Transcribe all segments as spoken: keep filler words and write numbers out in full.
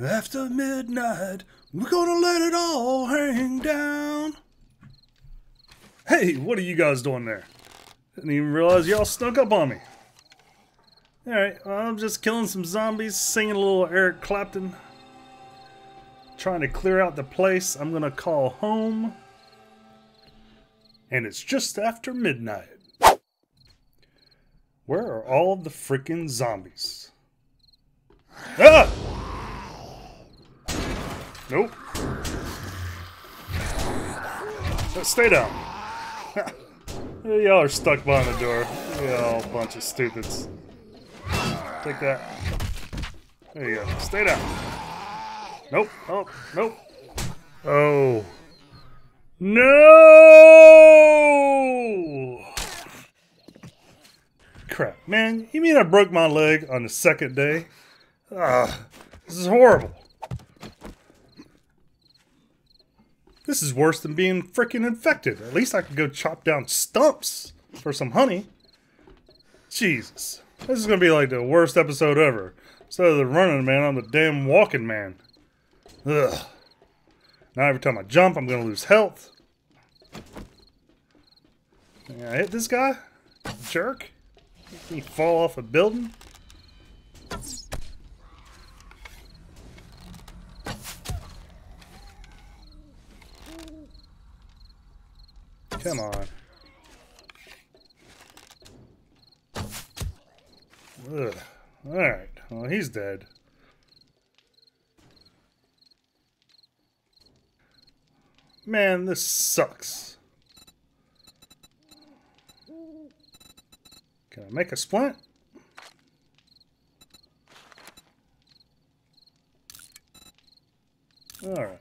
After midnight, we're gonna let it all hang down. Hey, what are you guys doing there? Didn't even realize y'all snuck up on me. Alright, well, I'm just killing some zombies, singing a little Eric Clapton. Trying to clear out the place. I'm gonna call home. And it's just after midnight. Where are all the frickin' zombies? Ah! Nope. Stay down. Y'all are stuck behind the door. Y'all a bunch of stupids. Take that. There you go. Stay down. Nope. Oh, nope. Oh. No! Crap. Man, you mean I broke my leg on the second day? Ugh. This is horrible. This is worse than being frickin' infected. At least I could go chop down stumps for some honey. Jesus. This is gonna be like the worst episode ever. Instead of the running man, I'm the damn walking man. Ugh. Now every time I jump, I'm gonna lose health. Can I hit this guy? Jerk. Make me fall off a building. Come on. Ugh. Alright. Well, he's dead. Man, this sucks. Can I make a splint? Alright.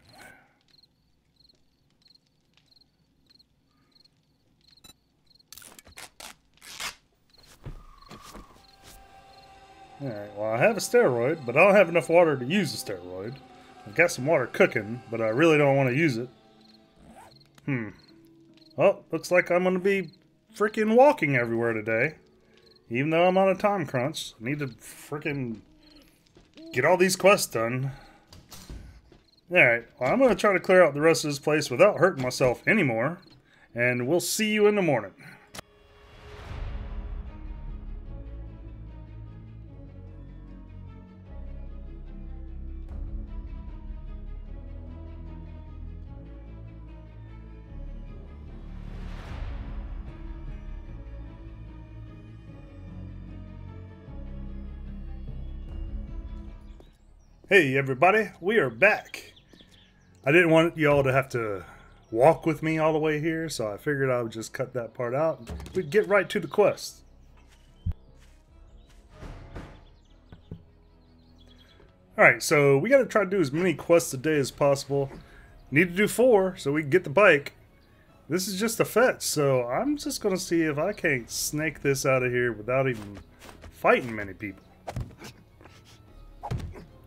Alright, well I have a steroid, but I don't have enough water to use the steroid. I've got some water cooking, but I really don't want to use it. Hmm. Well, looks like I'm going to be freaking walking everywhere today. Even though I'm on a time crunch. I need to freaking get all these quests done. Alright, well I'm going to try to clear out the rest of this place without hurting myself anymore. And we'll see you in the morning. Hey everybody, we are back. I didn't want y'all to have to walk with me all the way here, so I figured I would just cut that part out. We'd get right to the quest. Alright, so we gotta try to do as many quests a day as possible. Need to do four so we can get the bike. This is just a fetch, so I'm just gonna see if I can't snake this out of here without even fighting many people.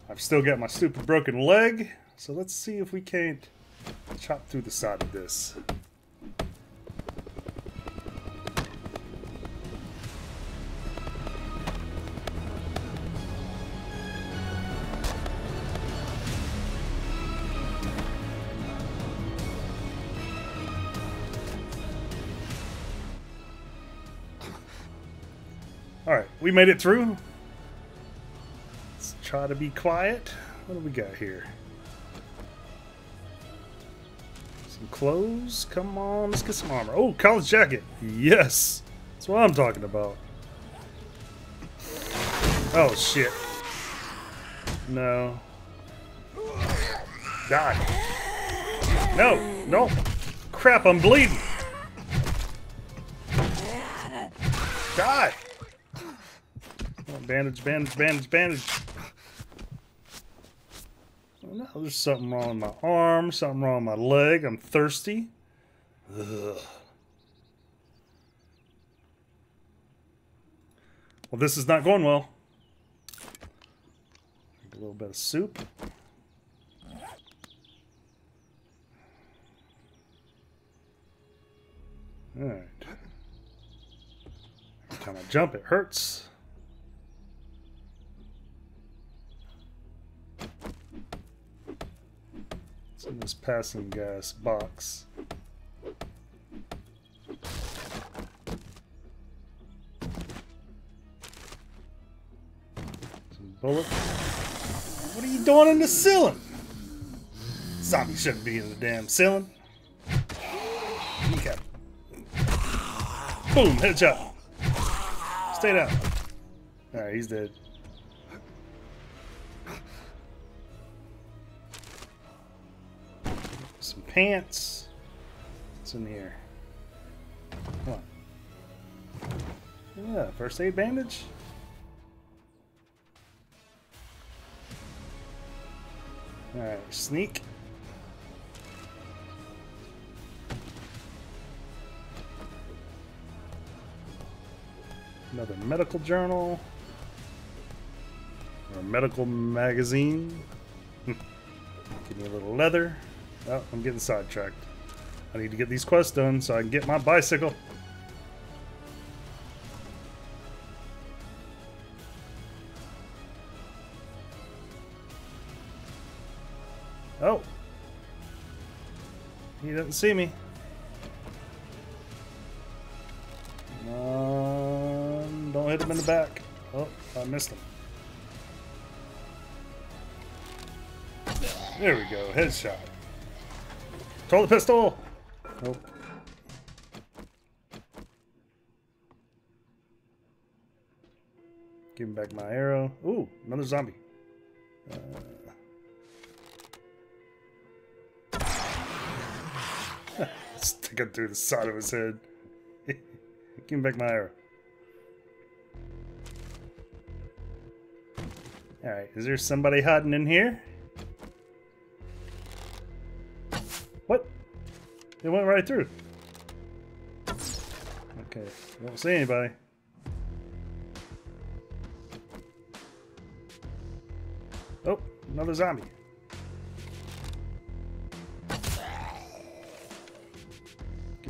I've still got my stupid broken leg, so let's see if we can't chop through the side of this. Alright, we made it through. Try to be quiet. What do we got here? Some clothes? Come on, let's get some armor. Oh, college jacket. Yes! That's what I'm talking about. Oh, shit. No. Die. No! No! Crap, I'm bleeding! Die! Oh, bandage, bandage, bandage, bandage. No, there's something wrong with my arm, something wrong with my leg. I'm thirsty. Ugh. Well, this is not going well. Drink a little bit of soup. Alright. Every time I jump, it hurts. It's in this passing gas box. Some bullets. What are you doing in the ceiling? Zombie shouldn't be in the damn ceiling. Okay. Boom, headshot. Stay down. Alright, he's dead. Some pants. What's in here? Come on. Yeah, first aid bandage. Alright, sneak. Another medical journal. Or a medical magazine. Give me a little leather. Oh, I'm getting sidetracked. I need to get these quests done so I can get my bicycle. Oh. He doesn't see me. Um, don't hit him in the back. Oh, I missed him. There we go. Headshot. Throw the pistol! Nope. Give him back my arrow. Ooh, another zombie. Uh, Stick it through the side of his head. Give me back my arrow. Alright, is there somebody hiding in here? What? It went right through. Okay, don't see anybody. Oh, another zombie.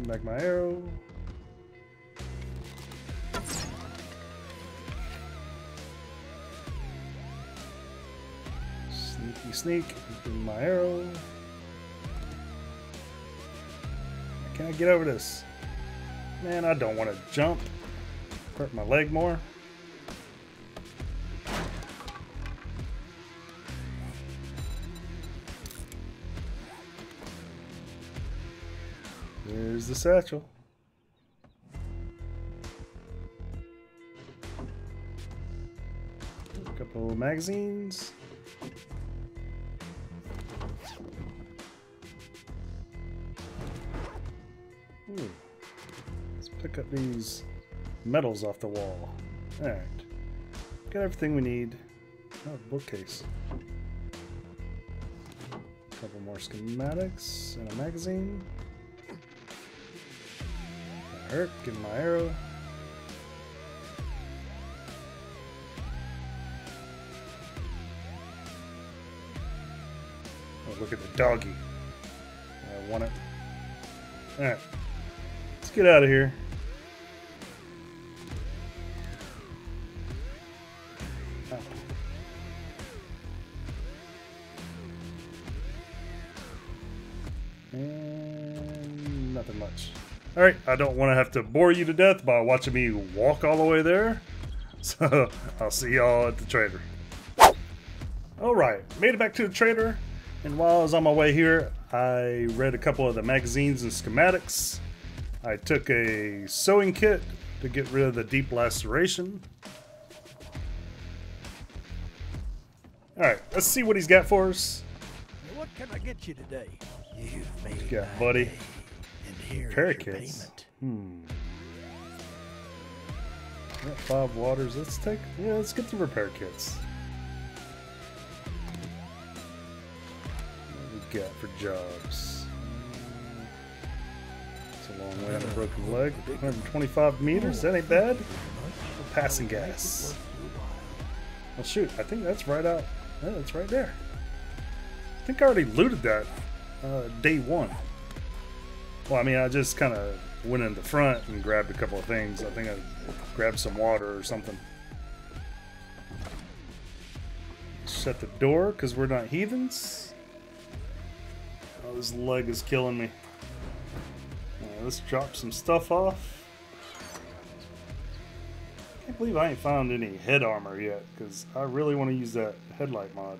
Back my arrow. Sneaky sneak. Give my arrow. Can I get over this? Man, I don't want to jump. Hurt my leg more. There's the satchel. A couple of magazines. Ooh. Let's pick up these metals off the wall. Alright. Got everything we need. Oh, bookcase. A couple more schematics and a magazine. Hurt, get my arrow. Oh, look at the doggy. I want it. Alright. Let's get out of here. Oh. And nothing much. Alright, I don't want to have to bore you to death by watching me walk all the way there. So, I'll see y'all at the trader. Alright, made it back to the trader. And while I was on my way here, I read a couple of the magazines and schematics. I took a sewing kit to get rid of the deep laceration. Alright, let's see what he's got for us. What can I get you today? You've made it. Yeah, buddy. Day. Parakeets. Hmm. Got five waters. Let's take. Yeah, let's get the repair kits. What we got for jobs? It's a long way on a broken leg. one hundred twenty-five meters. That ain't bad. Passing gas. Well, shoot. I think that's right out. Yeah, that's right there. I think I already looted that uh, day one. Well, I mean, I just kind of went in the front and grabbed a couple of things. I think I grabbed some water or something. Shut the door, because we're not heathens. Oh, this leg is killing me. Right, let's drop some stuff off. I can't believe I ain't found any head armor yet, because I really want to use that headlight mod.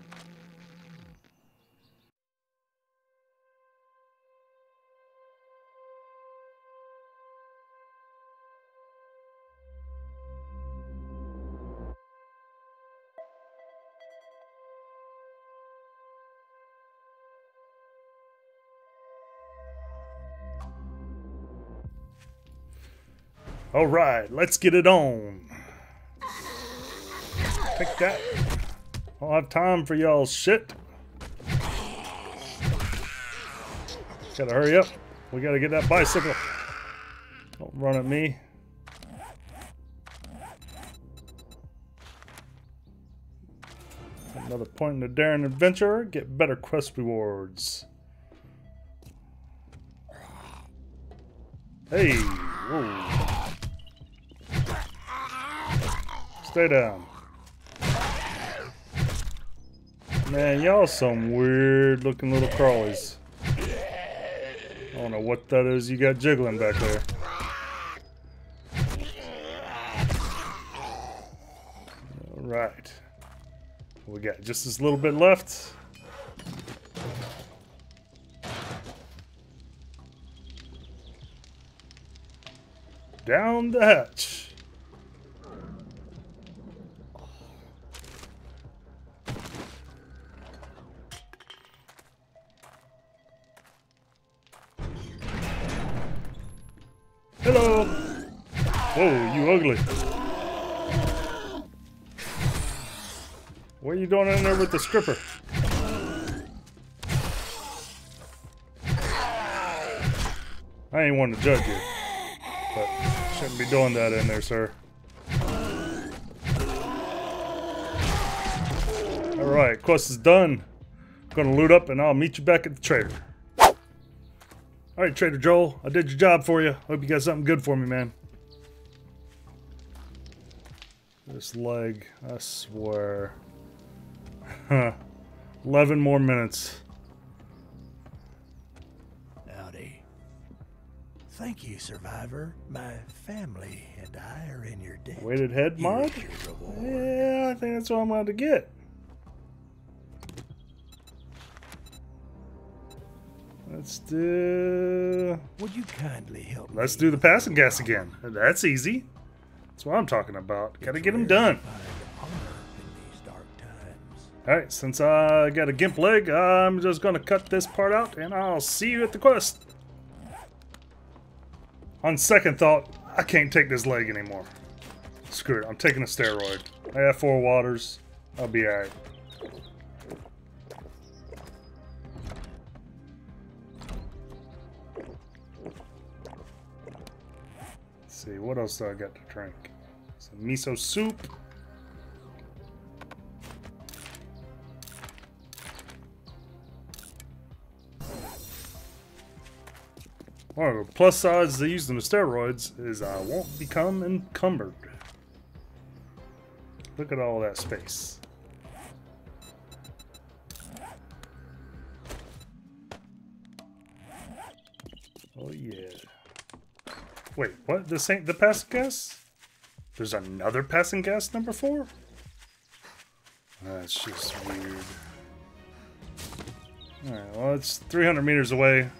All right, let's get it on. Pick that. I don't have time for y'all's shit. Gotta hurry up. We gotta get that bicycle. Don't run at me. Another point in the daring adventure. Get better quest rewards. Hey. Whoa. Stay down. Man, y'all some weird looking little crawlies. I don't know what that is you got jiggling back there. Alright. We got just this little bit left. Down the hatch. Hello! Whoa, you ugly. What are you doing in there with the stripper? I ain't one to judge you, but shouldn't be doing that in there, sir. Alright, quest is done. I'm gonna loot up and I'll meet you back at the trader. Alright, Trader Joel, I did your job for you. Hope you got something good for me, man. This leg, I swear. eleven more minutes. Howdy. Thank you, Survivor. My family and I are in your debt. Weighted head mod? Yeah, I think that's what I'm allowed to get. Let's do... Would you kindly help me? Let's do the passing gas again. That's easy. That's what I'm talking about. Gotta get them done. Alright, since I got a gimp leg, I'm just gonna cut this part out and I'll see you at the quest. On second thought, I can't take this leg anymore. Screw it, I'm taking a steroid. I have four waters. I'll be alright. See, what else do I got to drink? Some miso soup. One of the plus sides to using the steroids is I won't become encumbered. Look at all that space. Oh yeah. Wait, what? This ain't the passing gas? There's another passing gas number four? That's just weird. Alright, well, it's three hundred meters away.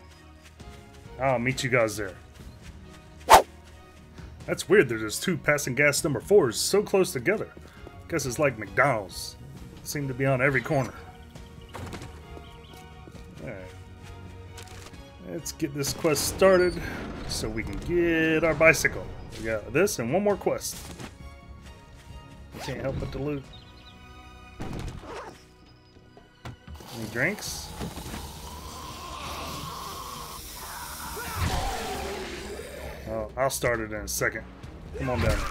I'll meet you guys there. That's weird that there's two passing gas number fours so close together. Guess it's like McDonald's. They seem to be on every corner. Alright. Let's get this quest started. So we can get our bicycle. We got this and one more quest. Can't help but to loot. Any drinks? Oh, I'll start it in a second. Come on down here.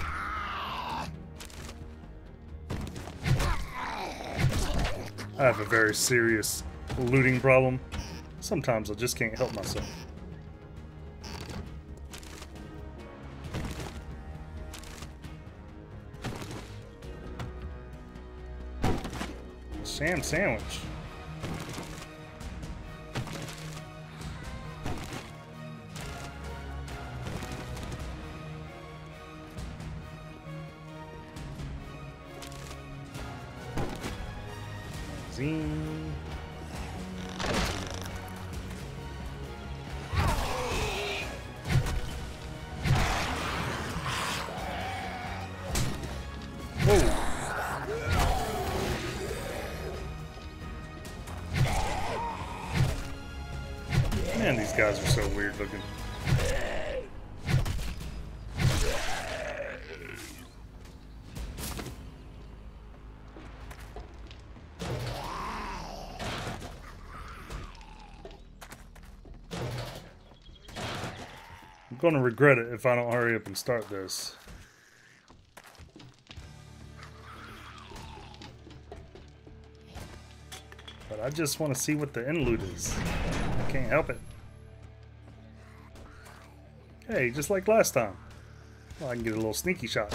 I have a very serious looting problem. Sometimes I just can't help myself. Sam sandwich. magazine. Whoa. Man, these guys are so weird looking. I'm gonna regret it if I don't hurry up and start this. But I just want to see what the end loot is. I can't help it. Hey, just like last time. Well, I can get a little sneaky shot.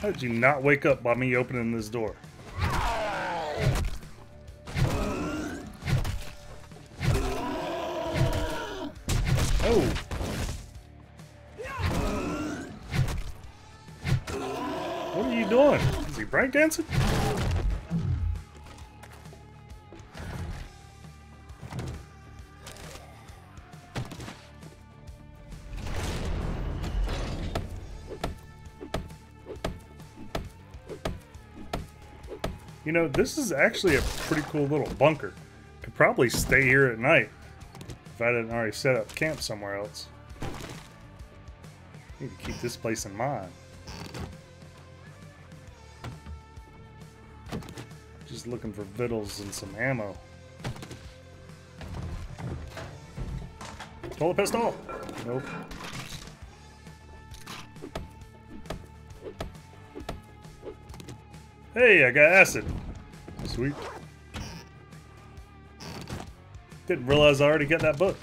How did you not wake up by me opening this door? Oh! What are you doing? Is he breakdancing? You know, this is actually a pretty cool little bunker. Could probably stay here at night if I didn't already set up camp somewhere else. Need to keep this place in mind. Just looking for vittles and some ammo. Toilet pistol! Nope. Hey, I got acid. Sweet. Didn't realize I already got that book.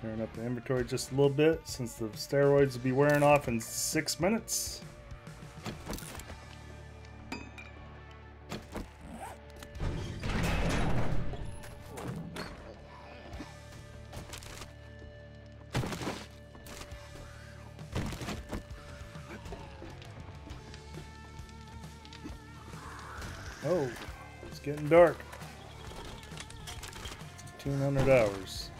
Clearing up the inventory just a little bit since the steroids will be wearing off in six minutes. Oh, it's getting dark. fifteen hundred hours.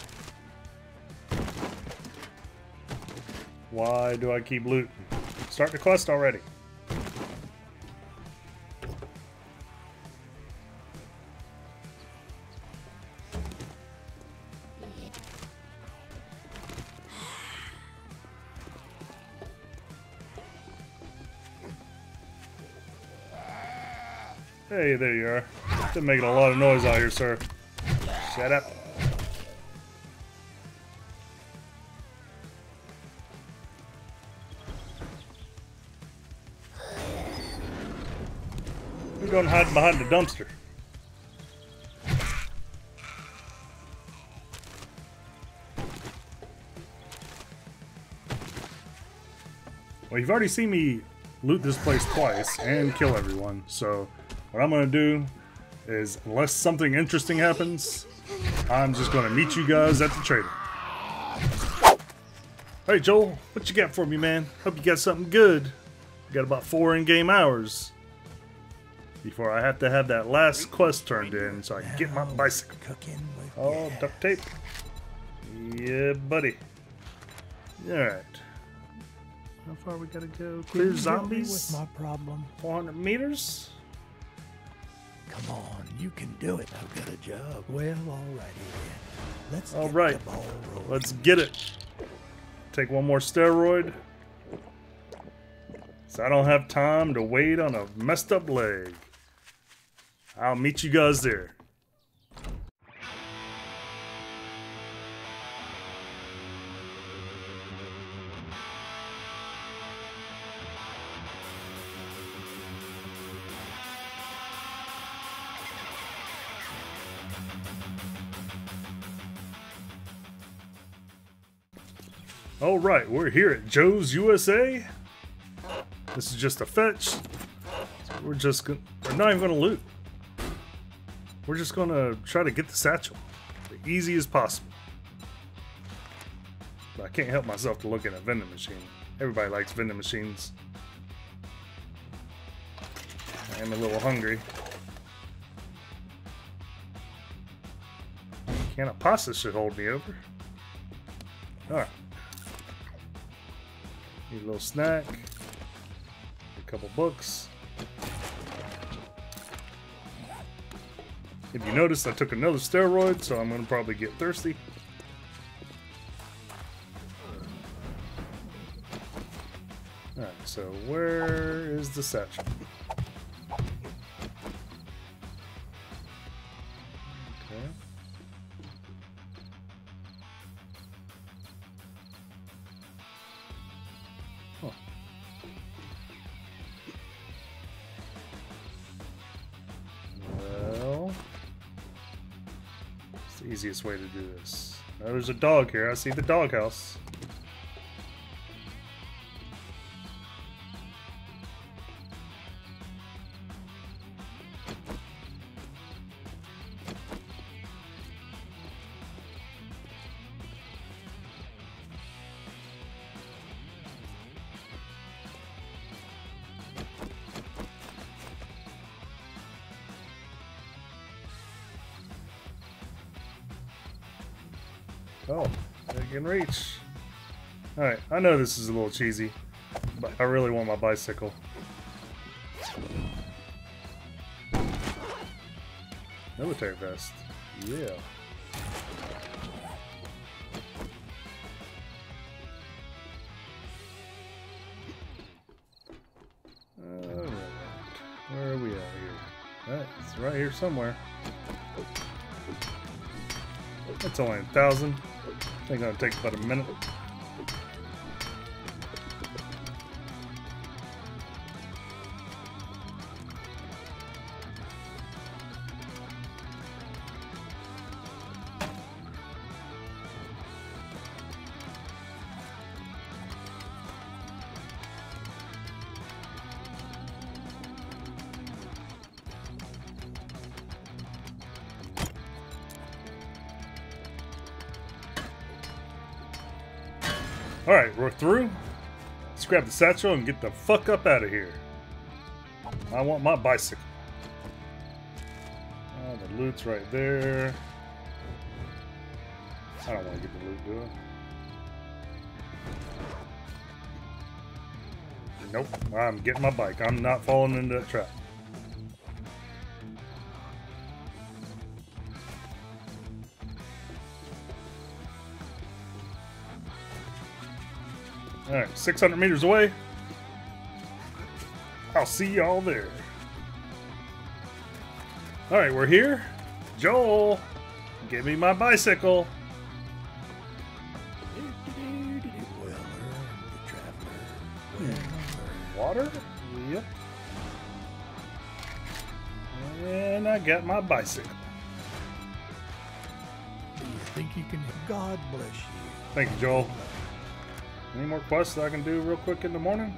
Why do I keep looting? Start the quest already. Hey, there you are. Been making a lot of noise out here, sir. Shut up. We're going to hide behind the dumpster. Well, you've already seen me loot this place twice and kill everyone, so what I'm gonna do is, unless something interesting happens, I'm just gonna meet you guys at the trader. Hey Joel, what you got for me, man? Hope you got something good. Got about four in-game hours before I have to have that last quest turned in so I can get my bicycle. Oh, duct tape. Yeah, buddy. Alright. How far we gotta go? Clear zombies? My problem. four hundred meters? Come on, you can do it. I've got a job. Well, alrighty then. Let's all get right. The ball rolling. Let's get it. Take one more steroid. So I don't have time to wait on a messed up leg. I'll meet you guys there. All right, we're here at Joe's U S A. This is just a fetch. So we're just gonna, we're not even gonna loot. We're just gonna try to get the satchel. easy as possible. But I can't help myself to look at a vending machine. Everybody likes vending machines. I am a little hungry. A can of pasta should hold me over. Alright. Need a little snack. A couple books. If you notice, I took another steroid, so I'm going to probably get thirsty. Alright, so where is the satchel? Easiest way to do this. Now there's a dog here. I see the doghouse. Oh, I can reach. Alright, I know this is a little cheesy, but I really want my bicycle. Military vest. Yeah. Alright. Where are we at here? Alright, it's right here somewhere. That's only a thousand. I think it'll take about a minute. Alright, we're through. Let's grab the satchel and get the fuck up out of here. I want my bicycle. Oh, the loot's right there. I don't want to get the loot, do I? Nope, I'm getting my bike. I'm not falling into that trap. Alright, six hundred meters away. I'll see y'all there. Alright, we're here. Joel, give me my bicycle. Water? Yep. And I got my bicycle. Do you think you can? God bless you. Thank you, Joel. Any more quests that I can do real quick in the morning?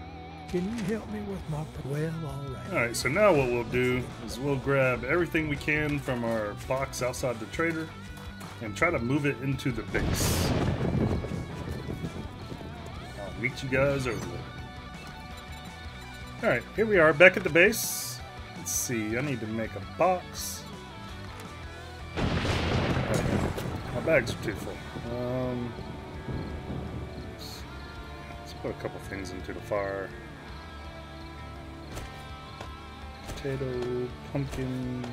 Can you help me with my... Well, alright. Alright, so now what we'll do is we'll grab everything we can from our box outside the trader and try to move it into the base. I'll meet you guys over there. Alright, here we are back at the base. Let's see, I need to make a box. My bags are too full. Um... Put a couple things into the fire. Potato, pumpkin,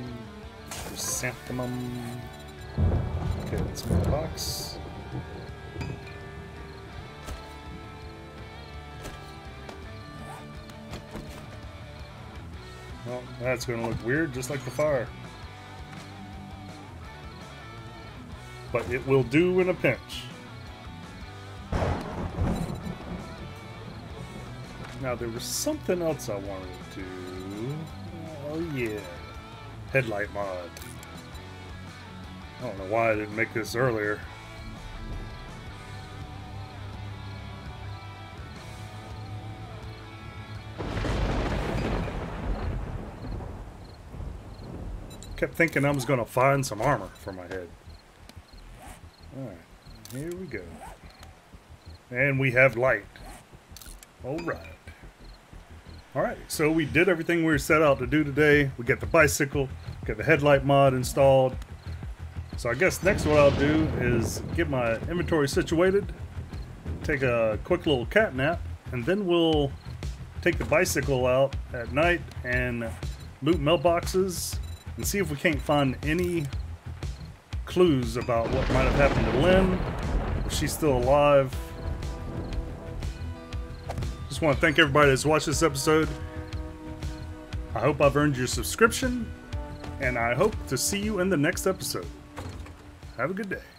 chrysanthemum. Okay, let's make a box. Well, that's gonna look weird, just like the fire. But it will do in a pinch. Now, there was something else I wanted to do. Oh, yeah. Headlight mod. I don't know why I didn't make this earlier. Kept thinking I was going to find some armor for my head. All right, here we go. And we have light. All right. All right, so we did everything we were set out to do today. We got the bicycle, got the headlight mod installed. So I guess next what I'll do is get my inventory situated, take a quick little cat nap, and then we'll take the bicycle out at night and loot mailboxes and see if we can't find any clues about what might have happened to Lynn, if she's still alive. Just want to thank everybody that's watched this episode. I hope I've earned your subscription, and I hope to see you in the next episode. Have a good day.